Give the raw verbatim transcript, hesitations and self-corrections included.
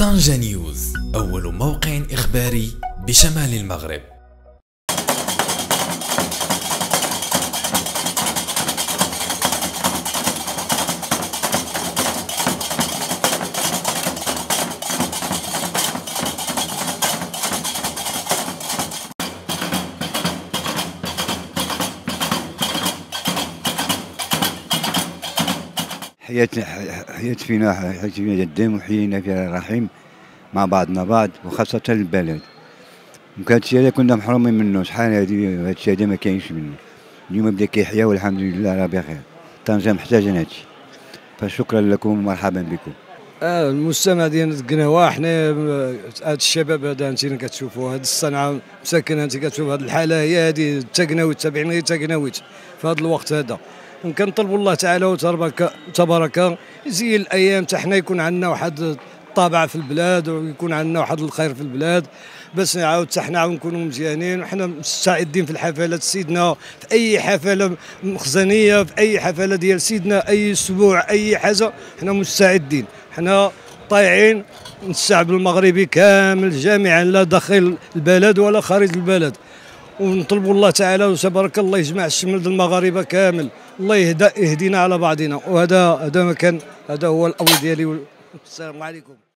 طنجة نيوز، أول موقع إخباري بشمال المغرب. حياتنا حيات فينا حيات فينا الدم وحيينا فيها الرحيم مع بعضنا بعض، وخاصة البلد. وكانت الشيء هذا كنا محرومين منه، شحال هذه هذا الشيء هذا ما كاينش منه. اليوم بدا كيحيا والحمد لله راه بخير. طنجة محتاجة هذا الشيء. فشكرا لكم ومرحبا بكم. اه المجتمع ديالنا تقناوه حنا هاد الشباب هذا انت كتشوفوا هاد الصنعة مساكن، انت كتشوف هاد الحالة هي هذه التقناويت، تابعين غير التقناويت في هاد الوقت هذا. وكنطلبوا الله تعالى وتبارك تبارك يزين الايام حتى حنا يكون عندنا واحد الطابع في البلاد ويكون عندنا واحد الخير في البلاد، باش نعاود حتى حنا ونكونوا مزيانين. وحنا مستعدين في الحفلات سيدنا، في اي حفله مخزنيه، في اي حفله ديال سيدنا، اي اسبوع، اي حاجه حنا مستعدين، حنا طايعين. الشعب المغربي كامل جميعا لا داخل البلد ولا خارج البلد، ونطلبوا الله تعالى وتبارك الله يجمع الشمل ديال المغاربه كامل، الله يهدينا على بعضنا. وهذا هذا ما كان، هذا هو القول ديالي، والسلام عليكم.